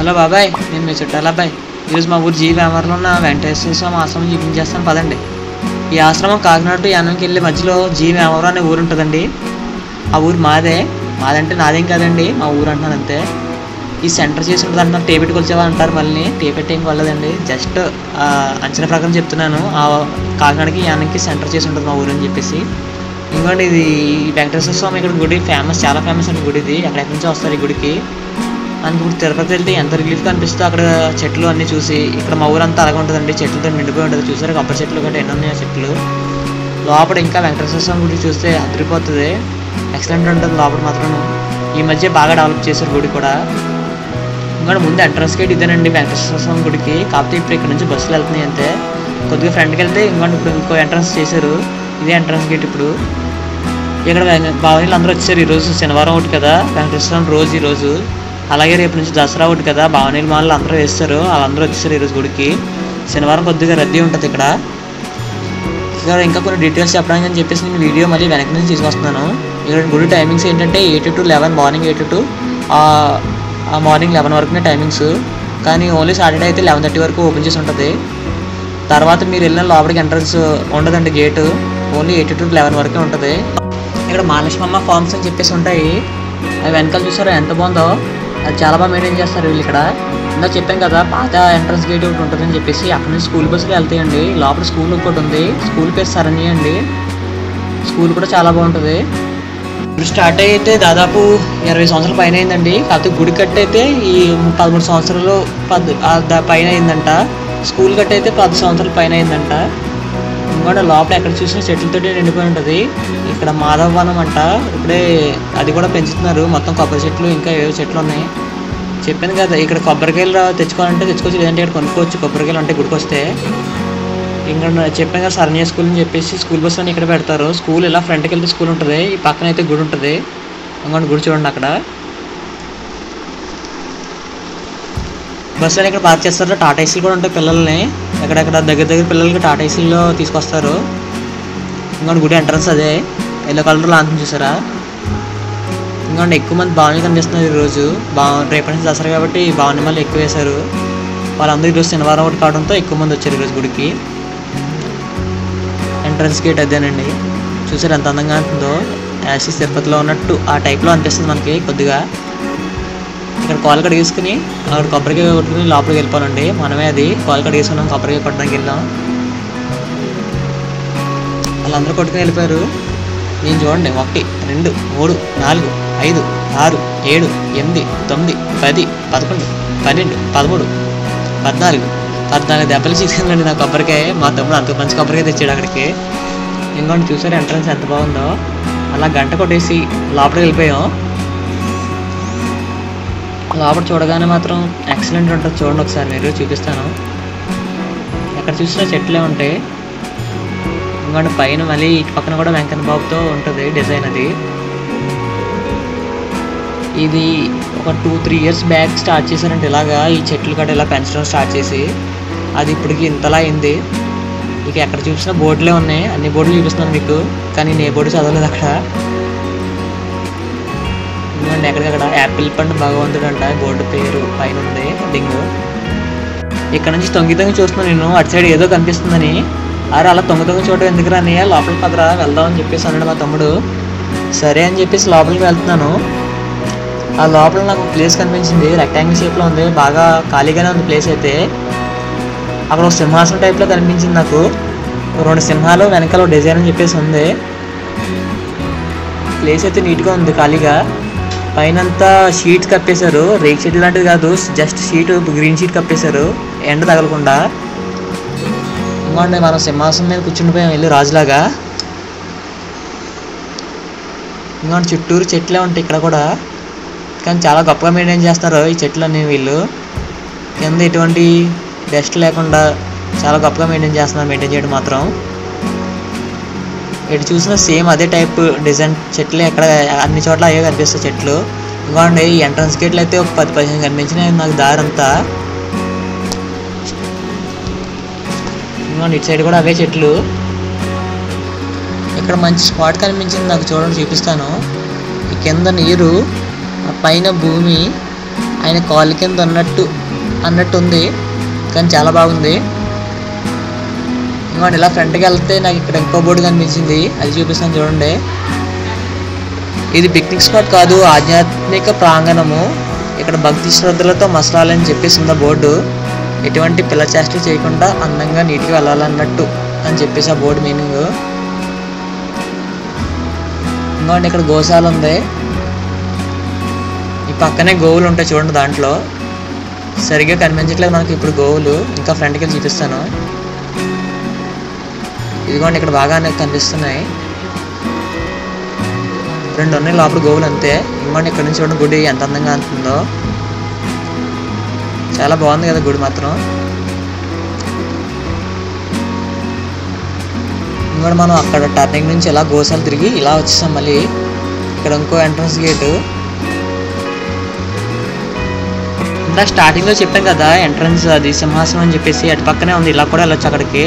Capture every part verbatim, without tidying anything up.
Hello బాబాయ్, నేను మీ చుట్టాల అబ్బాయి. ఈరోజు మా ఊరు జీ వేమర్లో ఉన్న వెంకటేశ్వర స్వామి ఆశ్రమం చూపించేస్తాను పదండి. ఈ ఆశ్రమం కాకినాడ టు యానంకి వెళ్ళే మధ్యలో జీ వేమవరం అనే ఊరు ఉంటుందండి. ఆ ఊరు మాదే. మాదంటే నాదేం కాదండి, మా ఊరు అంటున్నాను అంతే. ఈ సెంటర్ చేసి ఉంటుంది అంటున్నారు, టేపెట్టి కొలిచేవా అంటారు, మళ్ళీ టేపెట్టేం కొలదండి, జస్ట్ అంచనా ప్రకారం చెప్తున్నాను. ఆ కాకినాడకి యానంకి సెంటర్ చేసి ఉంటుంది మా ఊరు అని చెప్పేసి. ఇంకోటి ఇది వెంకటేశ్వర స్వామి ఇక్కడ గుడి ఫేమస్, చాలా ఫేమస్ అండి గుడి. ఇది ఎక్కడెక్కడి నుంచి వస్తారు ఈ గుడికి. మనకి ఇప్పుడు తిరుపతి వెళ్తే ఎంత రిలీఫ్ కనిపిస్తుందో అక్కడ చెట్లు అన్నీ చూసి. ఇక్కడ మా ఊరంతా అలాగే ఉంటుందండి, చెట్లతో నిండిపోయి ఉంటుంది. చూసారు కొబ్బరి చెట్లు గట్రా ఎన్ని ఉన్నాయో చెట్లు. లోపల ఇంకా వెంకటేశ్వర స్వామి గుడి చూస్తే అదిరిపోతుంది, ఎక్సలెంట్ ఉంటుంది లోపల మాత్రం. ఈ మధ్య బాగా డెవలప్ చేశారు గుడి కూడా. ఇంకోటి ముందు ఎంట్రన్స్ గేట్ ఇదేనండి వెంకటేశ్వర స్వామి గుడికి. కాకపోతే ఇప్పుడు ఇక్కడ నుంచి బస్సులు వెళ్తున్నాయి అంతే. కొద్దిగా ఫ్రంట్కి వెళ్తే ఇంకోటి ఇప్పుడు ఇంకో ఎంట్రన్స్ చేశారు, ఇదే ఎంట్రన్స్ గేట్. ఇప్పుడు ఇక్కడ బావనీళ్ళు అందరూ వచ్చారు ఈరోజు, శనివారం ఒకటి కదా వెంకటేశ్వరం రోజు ఈరోజు. అలాగే రేపు నుంచి దసరా ఒకటి కదా, బావనీళ్ళు మాలలు అందరూ వేస్తారు, వాళ్ళందరూ వచ్చేసారు ఈరోజు గుడికి. శనివారం కొద్దిగా రద్దీ ఉంటుంది ఇక్కడ. ఇక్కడ ఇంకా కొన్ని డీటెయిల్స్ చెప్పడానికి అని చెప్పేసి నేను వీడియో మళ్ళీ వెనక్కి నుంచి తీసుకొస్తున్నాను. ఇక్కడ గుడి టైమింగ్స్ ఏంటంటే eight to eleven morning eight to morning eleven వరకునే టైమింగ్స్. కానీ ఓన్లీ సాటర్డే అయితే లెవెన్ థర్టీ వరకు ఓపెన్ చేసి ఉంటుంది. తర్వాత మీరు వెళ్ళిన లోపలికి ఎంట్రన్స్ ఉండదండి, gate only eight to eleven వరకే ఉంటుంది. ఇక్కడ మహాలక్ష్మమ్మ ఫార్మ్స్ అని చెప్పేసి ఉంటాయి, అవి వెనకాల చూసారా ఎంత బాగుందో, అది చాలా బాగా మెయింటైన్ చేస్తారు వీళ్ళు ఇక్కడ. ఇందా చెప్పాను కదా పాత ఎంట్రన్స్ గేట్ ఒకటి ఉంటుందని చెప్పేసి, అక్కడ నుంచి స్కూల్ బస్సులు వెళ్తాయండి. లోపల స్కూల్ ఒకటి ఉంది, స్కూల్ పేరు సరణి అండి. స్కూల్ కూడా చాలా బాగుంటుంది. ఇప్పుడు స్టార్ట్ అయితే దాదాపు ఇరవై సంవత్సరాల పైన అయిందండి. కాకపోతే గుడి కట్టయితే ఈ పదమూడు సంవత్సరాలు పద్ పైన అయిందంట. స్కూల్ కట్టయితే పది సంవత్సరాల పైన అయిందంట. ఇంకోటి లోపల ఎక్కడ చూసినా చెట్లతోటి నిండిపోయి ఉంటుంది. ఇక్కడ మాధవ వనం అంట, ఇప్పుడే అది కూడా పెంచుతున్నారు. మొత్తం కొబ్బరి చెట్లు ఇంకా ఏవో చెట్లు ఉన్నాయి. చెప్పాను కదా ఇక్కడ కొబ్బరికాయలు తెచ్చుకోవాలంటే తెచ్చుకోవచ్చు, లేదంటే ఇక్కడ కొనుక్కోవచ్చు కొబ్బరికాయలు అంటే గుడికి వస్తే. ఇంకా చెప్పాను కదా సరణ్య స్కూల్ అని చెప్పేసి, స్కూల్ బస్సు అని ఇక్కడ పెడతారు. స్కూల్ ఇలా ఫ్రంట్కి వెళ్తే స్కూల్ ఉంటుంది, ఈ పక్కన అయితే గుడి ఉంటుంది. ఇంకోటి గుడి చూడండి అక్కడ. బస్సులో ఇక్కడ పార్క్ చేస్తారు, టాటా ఏసీలు కూడా ఉంటాయి. పిల్లల్ని ఎక్కడెక్కడ దగ్గర దగ్గర పిల్లలకి టాటా ఏసీలో తీసుకొస్తారు. ఇంకోటి గుడి ఎంట్రన్స్ అదే, ఎల్లో కలర్లో లాంతం చూసారా. ఇంకోటి ఎక్కువ మంది బావనీలు కనిపిస్తున్నారు ఈరోజు. బా రేపటి నుంచి దసరా కాబట్టి బావని మళ్ళీ ఎక్కువ వేశారు. వాళ్ళందరూ ఈరోజు శనివారం ఒకటి కావడంతో ఎక్కువ మంది వచ్చారు ఈరోజు గుడికి. ఎంట్రన్స్ గేట్ అదేనండి, చూసారు ఎంత అందంగా ఉంటుందో. యాసిస్ తిరుపతిలో ఉన్నట్టు ఆ టైప్లో అనిపిస్తుంది మనకి కొద్దిగా. ఇక్కడ కాలు కడిగేసుకుని అక్కడ కొబ్బరికాయ కొట్టుకుని లోపలికి వెళ్ళిపోవాలండి. మనమే అది కాలు కడిగేసుకున్నాం, కొబ్బరికాయ కొట్టడానికి వెళ్ళాం. వాళ్ళందరూ కొట్టుకుని వెళ్ళిపోయారు. నేను చూడండి ఒకటి రెండు మూడు నాలుగు ఐదు ఆరు ఏడు ఎనిమిది తొమ్మిది పది పదకొండు పన్నెండు పదమూడు పద్నాలుగు పద్నాలుగు దెబ్బలు తీసుకెళ్ళండి నా కొబ్బరికాయ. మా తమ్ముడు అంత మంచి కొబ్బరికాయ తెచ్చాడు అక్కడికి. ఇంకోటి చూసారు ఎంట్రన్స్ ఎంత బాగుందో. అలా గంట కొట్టేసి లోపలికి వెళ్ళిపోయాం. లోపల చూడగానే మాత్రం ఎక్సలెంట్ ఉంటుంది, చూడండి ఒకసారి మీరు చూపిస్తాను. ఎక్కడ చూసినా చెట్లే ఉంటాయి. ఇంకోటి పైన మళ్ళీ ఇటు పక్కన కూడా వెంకన్న బాబుతో ఉంటుంది డిజైన్ అది. ఇది ఒక two three years back start చేశారంటే ఇలాగా ఈ చెట్లు కూడా ఇలా పెంచడం స్టార్ట్ చేసి, అది ఇప్పటికి ఇంతలా అయింది. ఇక ఎక్కడ చూసినా బోర్డులే ఉన్నాయి, అన్ని బోర్డులు చూపిస్తున్నాను మీకు, కానీ నేను ఏ బోర్డు చదవలేదు అక్కడ. ఇంకోండి ఎక్కడికక్కడ యాపిల్ పండు భగవంతుడు అంట బోర్డు పేరు పైన ఉంది హెడ్డింగ్. ఇక్కడ నుంచి తొంగి తొంగి చూస్తున్నాను నేను, అటు సైడ్ ఏదో కనిపిస్తుందని. అరే అలా తొంగి తొంగి చూడటం ఎందుకు రాని, లోపల పదరా వెళ్దాం అని చెప్పేసి అన్నాడు మా తమ్ముడు. సరే అని చెప్పేసి లోపలికి వెళ్తున్నాను. ఆ లోపల నాకు ప్లేస్ కనిపించింది, రెక్టాంగిల్ షేప్లో ఉంది, బాగా ఖాళీగానే ఉంది ప్లేస్ అయితే. అక్కడ ఒక సింహాసనం టైప్లో కనిపించింది నాకు, రెండు సింహాలు వెనకాల డిజైన్ అని చెప్పేసి ఉంది. ప్లేస్ అయితే నీట్గా ఉంది, ఖాళీగా. పైనంతా షీట్స్ కప్పేశారు, రేక్ షీట్ లాంటిది కాదు, జస్ట్ షీట్ గ్రీన్ షీట్ కప్పేశారు ఎండ తగలకుండా. ఇంకోండి మనం సింహాసనం మీద కూర్చుండిపోయాం వెళ్ళి రాజులాగా. ఇంకోండి చుట్టూరు చెట్లే ఉంటాయి ఇక్కడ కూడా, కానీ చాలా గొప్పగా మెయింటైన్ చేస్తారు ఈ చెట్లు అనేవి వీళ్ళు. కింద ఎటువంటి డస్ట్ లేకుండా చాలా గొప్పగా మెయింటైన్ చేస్తున్నారు. మెయింటైన్ చేయడం మాత్రం ఎటు చూసినా సేమ్ అదే టైప్ డిజైన్ చెట్లు ఎక్కడ అన్ని చోట్ల అయ్యే కనిపిస్తాయి చెట్లు. ఇంకోండి ఈ ఎంట్రన్స్ గేట్లు అయితే ఒక పది పదిహేను కనిపించినాయి నాకు దారి అంతా. ఇంకోండి ఇటు సైడ్ కూడా అవే చెట్లు. ఇక్కడ మంచి స్పాట్ కనిపించింది నాకు, చూడండి చూపిస్తాను. ఈ కింద నీరు, పైన భూమి, ఆయన కాళ్ళ కింద అన్నట్టు అన్నట్టుంది కానీ చాలా బాగుంది. ఇంకోటి ఇలా ఫ్రంట్కి వెళ్తే నాకు ఇక్కడ ఇంకో బోర్డు కనిపించింది, అది చూపిస్తాను చూడండి. ఇది పిక్నిక్ స్పాట్ కాదు, ఆధ్యాత్మిక ప్రాంగణము. ఇక్కడ భక్తి శ్రద్ధలతో మసలాలని చెప్పేసి ఉంది బోర్డు. ఎటువంటి పిల్ల చేష్టలు చేయకుండా అందంగా నీట్గా వెళ్ళాలన్నట్టు అని చెప్పేసి ఆ బోర్డు మీనింగ్. ఇంకోటి ఇక్కడ గోశాల ఉంది, ఈ పక్కనే గోవులు ఉంటాయి చూడండి. దాంట్లో సరిగ్గా కనిపించట్లేదు మనకి ఇప్పుడు గోవులు, ఇంకా ఫ్రంట్కి వెళ్ళి చూపిస్తాను. ఇదిగోండి ఇక్కడ బాగానే కనిపిస్తున్నాయి, రెండు ఉన్నాయి లోపల గోవులు అంతే. ఇంకోండి ఇక్కడ నుంచి చూడండి గుడి ఎంత అందంగా ఉంటుందో, చాలా బాగుంది కదా గుడి మాత్రం. ఇంకోటి మనం అక్కడ టర్నింగ్ నుంచి ఇలా గోశాల తిరిగి ఇలా వచ్చేసాం. మళ్ళీ ఇక్కడ ఇంకో ఎంట్రన్స్ గేటు. ఇందాక స్టార్టింగ్లో చెప్పాం కదా ఎంట్రన్స్ అది సింహాసనం అని చెప్పేసి, అటు పక్కనే ఉంది, ఇలా కూడా వెళ్ళొచ్చు అక్కడికి.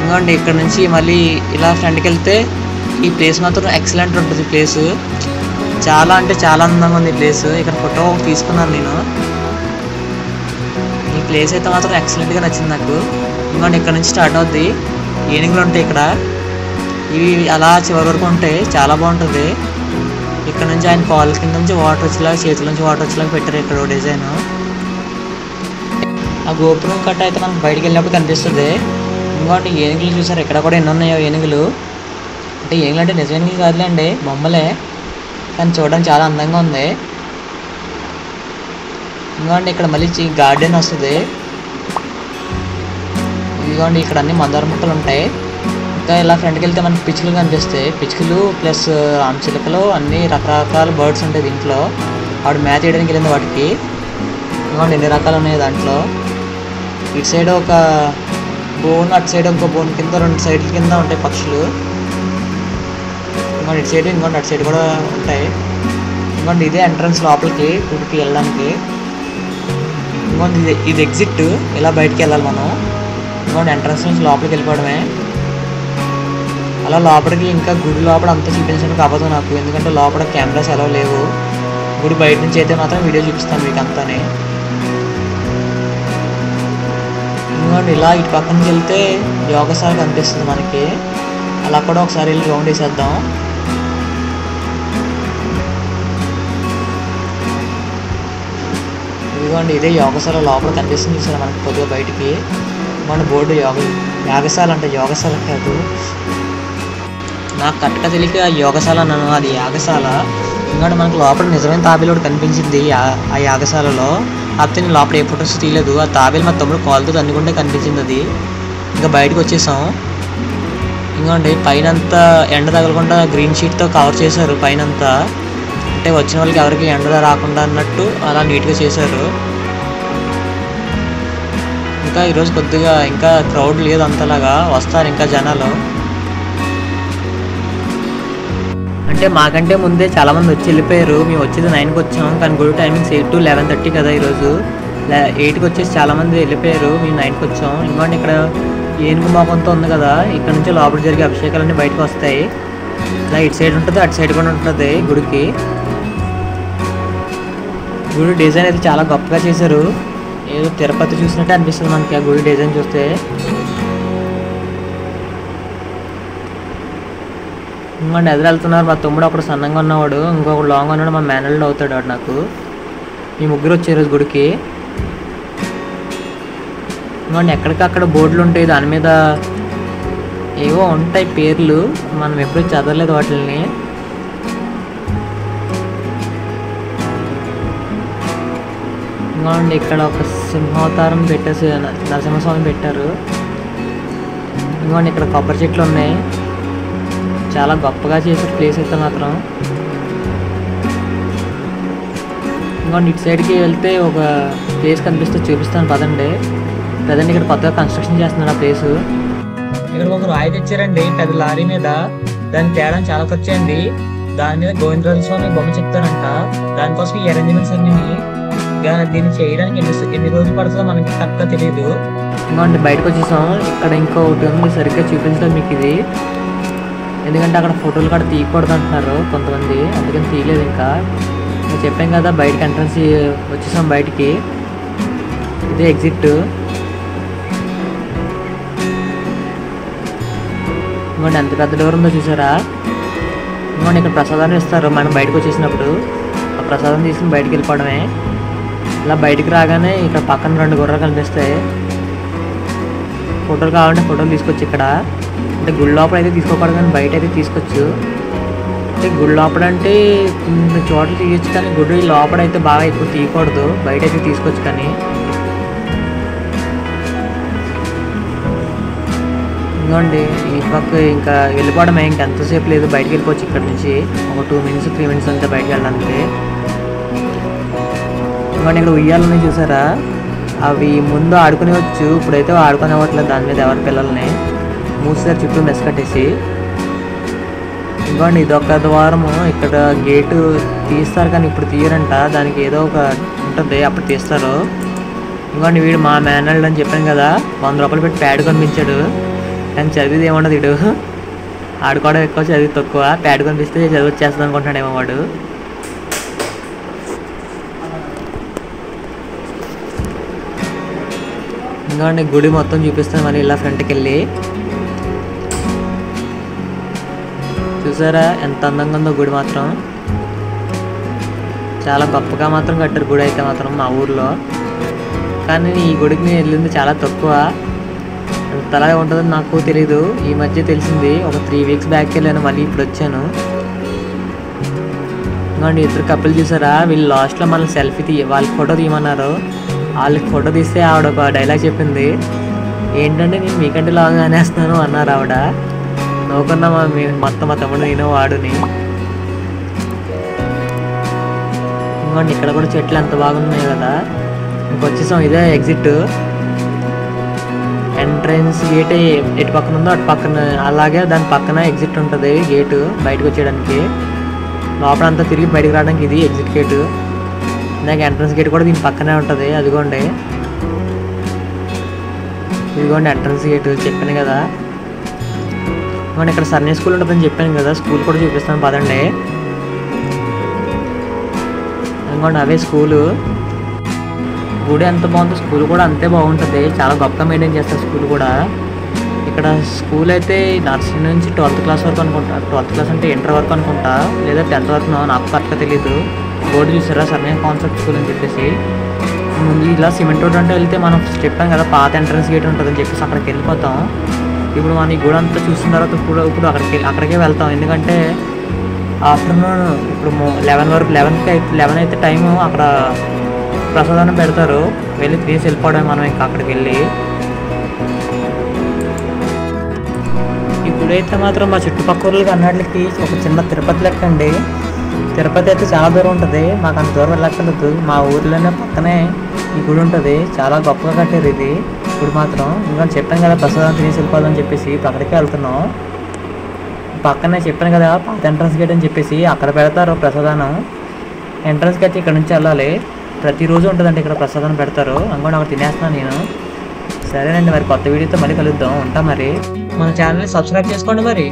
ఇంకోండి ఇక్కడ నుంచి మళ్ళీ ఇలా ఫ్రంట్కి వెళ్తే ఈ ప్లేస్ మాత్రం ఎక్సలెంట్ ఉంటుంది. ప్లేస్ చాలా అంటే చాలా అందంగా ఉంది ప్లేస్. ఇక్కడ ఫోటో తీసుకున్నాను నేను. ఈ ప్లేస్ అయితే మాత్రం ఎక్సలెంట్గా నచ్చింది నాకు. ఇంకోండి ఇక్కడ నుంచి స్టార్ట్ అవుద్ది, ఏనుగులు ఉంటాయి ఇక్కడ, ఇవి అలా చివరి వరకు ఉంటాయి, చాలా బాగుంటుంది. ఇక్కడ నుంచి ఆయన కాళ్ళ కింద నుంచి వాటర్ వచ్చేలాగా, చేతుల నుంచి వాటర్ వచ్చేలాగా పెట్టారు ఇక్కడ డిజైన్. ఆ గోపురం కట్ట అయితే మనకు బయటకు వెళ్ళినప్పుడు కనిపిస్తుంది. ఇంకోటి ఏనుగులు చూసారు, ఇక్కడ కూడా ఎన్ని ఉన్నాయో ఏనుగులు. అంటే ఏనుగులు అంటే నిజమేనుగులు కాదులేండి, బొమ్మలే, కానీ చూడడానికి చాలా అందంగా ఉంది. ఇంకోండి ఇక్కడ మళ్ళీ గార్డెన్ వస్తుంది. ఇదిగోండి ఇక్కడ అన్ని మందార మొక్కలు ఉంటాయి. ఇంకా ఇలా ఫ్రంట్కి వెళ్తే మనకి పిచ్చుకలు కనిపిస్తాయి, పిచ్చుకలు ప్లస్ రామచిలుకలు అన్ని రకరకాల బర్డ్స్ ఉంటాయి దీంట్లో. ఆవిడ మ్యాచ్ వేయడానికి వెళ్ళింది వాటికి. ఇంకోండి ఎన్ని రకాలు ఉన్నాయి దాంట్లో. ఇటు సైడ్ ఒక బోన్, అటు సైడ్ ఇంకో బోన్ కింద, రెండు సైడ్ల కింద ఉంటాయి పక్షులు. ఇంకోటి ఇటు సైడ్, ఇంకోటి అటు సైడ్ కూడా ఉంటాయి. ఇంకోటి ఇదే ఎంట్రన్స్ లోపలికి గుడికి వెళ్ళడానికి. ఇంకోటి ఇది ఇది ఎగ్జిట్, ఇలా బయటికి వెళ్ళాలి మనం. ఇంకోటి ఎంట్రన్స్ నుంచి లోపలికి వెళ్ళిపోవడమే. అలా లోపలికి ఇంకా గుడి లోపల అంతా చూపించడానికి అవ్వదు నాకు, ఎందుకంటే లోపల కెమెరాస్ ఎలా లేవు. గుడి బయట నుంచి అయితే మాత్రం వీడియో చూపిస్తాను మీకు అంతానే. ఇంకోండి ఇలా ఇటు పక్క నుంచి వెళ్తే యోగశాల కనిపిస్తుంది మనకి, అలా కూడా ఒకసారి వెళ్ళి రౌండ్ వేసేద్దాం. ఇదిగోండి ఇదే యోగశాల లోపల కనిపిస్తుంది చూసారా మనకి కొద్దిగా బయటికి. మన బోర్డు యోగ యాగశాల అంటే యోగశాల కాదు, నాకు కరెక్ట్గా తెలియక యోగశాల అన్నాను, అది యాగశాల. ఎందుకంటే మనకు లోపల నిజమైన తాబేలు కూడా కనిపించింది ఆ యాగశాలలో. కాకపోతే నేను లోపల ఏ ఫొటోస్ తీయలేదు, ఆ తాబేలు మా తమ్ముడు కాలుతో తన్నుకుంటే కనిపించింది అది. ఇంకా బయటకు వచ్చేసాం. ఇంకోండి పైన అంతా ఎండ తగలకుండా గ్రీన్ షీట్తో కవర్ చేశారు పైన అంతా, అంటే వచ్చిన వాళ్ళకి ఎవరికి ఎండ రాకుండా అన్నట్టు అలా నీట్గా చేశారు. ఇంకా ఈరోజు కొద్దిగా ఇంకా క్రౌడ్ లేదు అంతలాగా, వస్తారు ఇంకా జనాలు. అంటే మాకంటే ముందే చాలామంది వచ్చి వెళ్ళిపోయారు. మేము వచ్చేది నైన్కి వచ్చాం, కానీ గుడి timings eight to eleven thirty కదా ఈరోజు. ఎయిట్కి వచ్చేసి చాలామంది వెళ్ళిపోయారు, మేము నైన్కి వచ్చాం. ఇంకోండి ఇక్కడ ఏనుగు మోకంతో ఉంది కదా, ఇక్కడ నుంచి లోపల జరిగే అభిషేకాలన్నీ బయటకు వస్తాయి. ఇలా ఇటు సైడ్ ఉంటుంది, అటు సైడ్ కూడా ఉంటుంది గుడికి. గుడి డిజైన్ అయితే చాలా గొప్పగా చేశారు, ఏదో తిరుపతి చూసినట్టే అనిపిస్తుంది మనకి ఆ గుడి డిజైన్ చూస్తే. ఇంకోటి ఎదురు వెళ్తున్నారు మా తమ్ముడు, ఒకడు సన్నంగా ఉన్నవాడు, ఇంకొకడు లాంగ్ ఉన్నాడు, మా మేనల్డ్ అవుతాడు వాడు నాకు. ఈ ముగ్గురు వచ్చారు గుడికి. ఇంకోండి ఎక్కడికక్కడ బోర్డులు ఉంటాయి, దాని మీద ఏవో ఉంటాయి పేర్లు, మనం ఎప్పుడూ చదవలేదు వాటిని. ఇంకోండి ఇక్కడ ఒక సింహావతారం పెట్టేసి నరసింహస్వామి పెట్టారు. ఇంకోండి ఇక్కడ కొబ్బరి చెట్లు ఉన్నాయి, చాలా గొప్పగా చేసే ప్లేస్ అయితే మాత్రం. ఇంకోండి ఇటు సైడ్కి వెళ్తే ఒక ప్లేస్ కనిపిస్తే చూపిస్తాను పదండి. ప్రజెంట్ ఇక్కడ కొత్తగా కన్స్ట్రక్షన్ చేస్తున్నాడు ఆ ప్లేసు. ఇక్కడ ఒక రాయి తెచ్చారండి పెద్ద లారీ మీద, దాన్ని తేడానికి చాలా ఖర్చు అయింది. దాని మీద గోవిందరాజు స్వామి బొమ్మ చెప్తారంట, దానికోసం ఈ అరేంజ్మెంట్స్ అన్ని. దీన్ని చేయడానికి ఎన్ని ఎన్ని రోజులు పడుతుందో మనకి కరెక్ట్గా తెలియదు. ఇంకోండి బయటకు వచ్చేసాం. ఇక్కడ ఇంకోటి ఉంది సరిగ్గా చూపించలేదు మీకు ఇది, ఎందుకంటే అక్కడ ఫోటోలు కూడా తీయకూడదు అంటున్నారు కొంతమంది, అందుకని తీయలేదు. ఇంకా చెప్పాం కదా బయటికి ఎంట్రన్స్ వచ్చేసాం బయటికి. ఇది ఎగ్జిట్. ఇవ్వండి ఎంత పెద్ద డోర్ ఉందో చూసారా. ఇవ్వండి ఇక్కడ ప్రసాదాన్ని ఇస్తారు. మనం బయటకు వచ్చేసినప్పుడు ఆ ప్రసాదం తీసుకుని బయటికి వెళ్ళిపోవడమే. ఇలా బయటికి రాగానే ఇక్కడ పక్కన రెండు గుర్రాలు కనిపిస్తాయి. ఫోటోలు కావాలంటే ఫోటోలు తీసుకోవచ్చు ఇక్కడ. అంటే గుడి లోపల అయితే తీసుకోకూడదు కానీ బయట అయితే తీసుకోవచ్చు. అంటే గుడి లోపల అంటే కొన్ని చోట్లు తీయచ్చు కానీ గుడి లోపల అయితే బాగా ఎక్కువ తీయకూడదు, బయట అయితే తీసుకోవచ్చు. కానీ ఇదిగోండి ఈ పక్క ఇంకా వెళ్ళిపోవడమే. ఇంకెంతసేపు లేదు, బయటకు వెళ్ళిపోవచ్చు ఇక్కడ నుంచి. ఒక టూ మినిట్స్ త్రీ మినిట్స్ అంతా బయటకు వెళ్ళడానికి. ఇదిగోండి ఇక్కడ ఉయ్యాలని చూసారా, అవి ముందు ఆడుకునేవచ్చు, ఇప్పుడైతే ఆడుకునే అవ్వట్లేదు. దాని మీద ఎవరి పిల్లల్ని మూసేసారు చుట్టూ మెస్ కట్టేసి. ఇవ్వండి ఇదొక ద్వారము, ఇక్కడ గేటు తీస్తారు కానీ ఇప్పుడు తీయరంట, దానికి ఏదో ఒక ఉంటుంది అప్పుడు తీస్తారు. ఇవ్వండి వీడు మా మేనల్డ్ అని చెప్పాను కదా, వంద రూపాయలు పెట్టి ప్యాడ్ కనిపించాడు. కానీ చదివిది ఏముండదు, వీడు ఆడుకోవడం ఎక్కువ చదివి తక్కువ. ప్యాడ్ కనిపిస్తే చదివి వచ్చేస్తుంది అనుకుంటున్నాడేమో వాడు. ఇదిగోండి గుడి మొత్తం చూపిస్తాను మళ్ళీ ఇలా ఫ్రంట్కి వెళ్ళి. చూసారా ఎంత అందంగా ఉందో గుడి మాత్రం, చాలా గొప్పగా మాత్రం కట్టారు గుడి అయితే మాత్రం మా ఊర్లో. కానీ ఈ గుడికి నేను వెళ్ళింది చాలా తక్కువ, ఎంతలాగా ఉంటుందని నాకు తెలీదు, ఈ మధ్య తెలిసింది. ఒక త్రీ వీక్స్ బ్యాక్కి వెళ్ళాను, మళ్ళీ ఇప్పుడు వచ్చాను. ఇదిగోండి ఇద్దరు కప్పులు చూసారా, వీళ్ళు లాస్ట్లో మనం సెల్ఫీ తీయ వాళ్ళకి ఫోటో తీయమన్నారు. వాళ్ళకి ఫోటో తీస్తే ఆవిడ ఒక డైలాగ్ చెప్పింది, ఏంటంటే నేను మీకంటే లాగా అనేస్తాను అన్నారు ఆవిడ. నవ్వుకున్నా మొత్తం మా తమ్ముడు నేను వాడుని. ఇవ్వండి ఇక్కడ కూడా చెట్లు ఎంత బాగున్నాయి కదా. ఇంకొచ్చేసాం, ఇదే ఎగ్జిట్. ఎంట్రన్స్ గేట్ ఎటు పక్కన ఉందో అటు పక్కన, అలాగే దాని పక్కన ఎగ్జిట్ ఉంటుంది గేటు బయటకు వచ్చేయడానికి. లోపల అంతా తిరిగి బయటకు రావడానికి ఇది ఎగ్జిట్ గేటు. నాకు ఎంట్రన్స్ గేట్ కూడా దీని పక్కనే ఉంటుంది. అదిగోండి ఇదిగోండి ఎంట్రన్స్ గేటు చెప్పాను కదా. మనం ఇక్కడ సర్నే స్కూల్ ఉంటుందని చెప్పాను కదా, స్కూల్ కూడా చూపిస్తాను పదండి. అనుకోండి అవే స్కూలు. గుడి ఎంత బాగుందో స్కూల్ కూడా అంతే బాగుంటుంది, చాలా గొప్పగా మెయింటైన్ చేస్తారు స్కూల్ కూడా. ఇక్కడ స్కూల్ అయితే నర్సరీ నుంచి ట్వెల్త్ క్లాస్ వరకు అనుకుంటా, ట్వెల్త్ క్లాస్ అంటే ఇంటర్ వరకు అనుకుంటా, లేదా టెన్త్ వరకు నాకు కరెక్ట్గా తెలియదు. బోర్డు చూసారా సర్నే కాన్సెప్ట్ స్కూల్ అని చెప్పేసి. ముందు ఇలా సిమెంట్ రోడ్ అంటే వెళ్తే మనం చెప్పాం కదా పాత ఎంట్రన్స్ గేట్ ఉంటుందని చెప్పేసి అక్కడికి వెళ్ళిపోతాం. ఇప్పుడు మనం ఈ గుడి అంతా చూసిన తర్వాత ఇప్పుడు ఇప్పుడు అక్కడికి అక్కడికే వెళ్తాం, ఎందుకంటే ఆఫ్టర్నూన్ ఇప్పుడు లెవెన్ వరకు లెవెన్కి అయితే లెవెన్ అయితే టైము అక్కడ ప్రసాదాన్ని పెడతారు, వెళ్ళి తీసి వెళ్ళిపోవడం మనం ఇంకా అక్కడికి వెళ్ళి. ఇప్పుడైతే మాత్రం మా చుట్టుపక్కల అన్నిటికి ఒక చిన్న తిరుపతి లెక్క అండి. తిరుపతి అయితే చాలా దూరం ఉంటుంది, మాకు అంత దూరం వెళ్ళక్కర్లేదు, మా ఊర్లోనే పక్కనే ఈ గుడి ఉంటుంది. చాలా గొప్పగా కట్టారు ఇది గుడి మాత్రం. ఇంకా చెప్పాను కదా ప్రసాదం తినేసి వెళ్ళిపోదని చెప్పేసి అక్కడికే వెళ్తున్నాం. పక్కనే చెప్పాను కదా పాత ఎంట్రన్స్ గేట్ అని చెప్పేసి, అక్కడ పెడతారు ప్రసాదానం. ఎంట్రన్స్ గేట్ ఇక్కడ నుంచి వెళ్ళాలి, ప్రతిరోజు ఉంటుందండి ఇక్కడ ప్రసాదాన్ని పెడతారు. అనుకోండి అక్కడ తినేస్తాను నేను. సరేనండి మరి, కొత్త వీడియోతో మళ్ళీ కలుద్దాం, ఉంటా మరి. మన ఛానల్ని సబ్స్క్రైబ్ చేసుకోండి మరి.